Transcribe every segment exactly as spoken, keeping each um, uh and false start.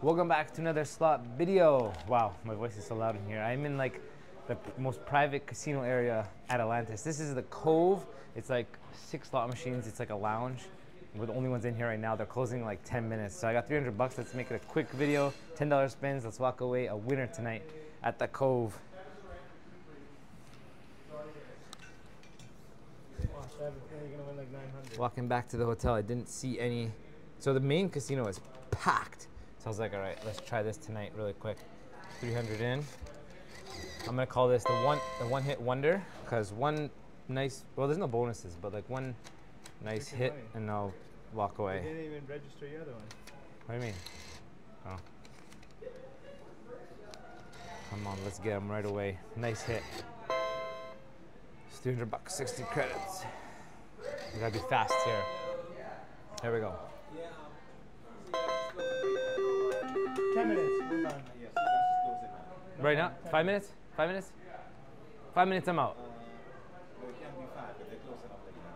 Welcome back to another slot video. Wow, my voice is so loud in here. I'm in like the most private casino area at Atlantis. This is the Cove. It's like six slot machines. It's like a lounge. We're the only ones in here right now. They're closing in like ten minutes. So I got three hundred bucks. Let's make it a quick video. ten dollar spins. Let's walk away a winner tonight at the Cove. Walking back to the hotel, I didn't see any. So the main casino is packed. So I was like, all right, let's try this tonight really quick. three hundred in. I'm gonna call this the one the one hit wonder, because one nice, well, there's no bonuses, but like one nice hit money. And I'll walk away. You didn't even register your other one. What do you mean? Oh. Come on, let's get them right away. Nice hit. It's three hundred bucks, sixty credits. We gotta be fast here. There we go. ten minutes. Right now? Five minutes? Five minutes? Five minutes, I'm out.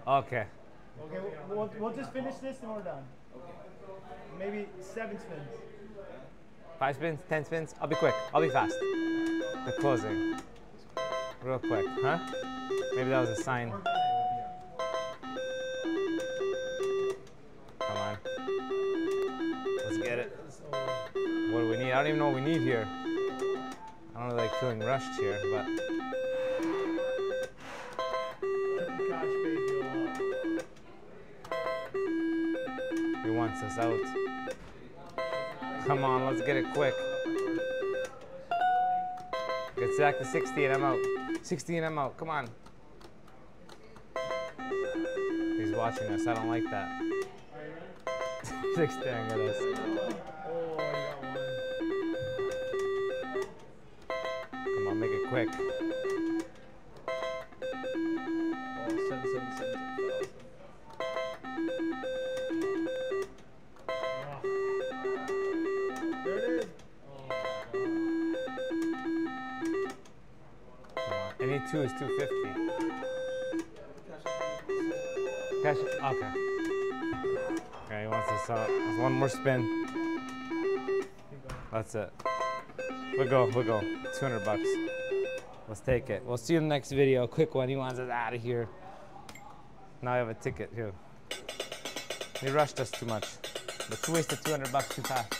Okay. Okay, we'll, we'll just finish this and we're done. Maybe seven spins. Five spins, ten spins. I'll be quick. I'll be fast. The closing. Real quick, huh? Maybe that was a sign. Come on. Let's get it. What do we need? I don't even know what we need here. I don't really like feeling rushed here, but. He wants us out. Come on, let's get it quick. Get stacked to sixty and I'm out. sixty and I'm out, come on. He's watching us, I don't like that. He's staring at us. Quick. Oh, seven, seven, seven, oh. There it is. Oh. Any two is two fifty. Cash. Okay. Okay, he wants us out. There's one more spin. That's it. We'll go. We'll go. Two hundred bucks. Let's take it. We'll see you in the next video. Quick one. He wants us out of here. Now I have a ticket here. He rushed us too much. But we wasted two hundred bucks too fast.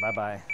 Bye bye.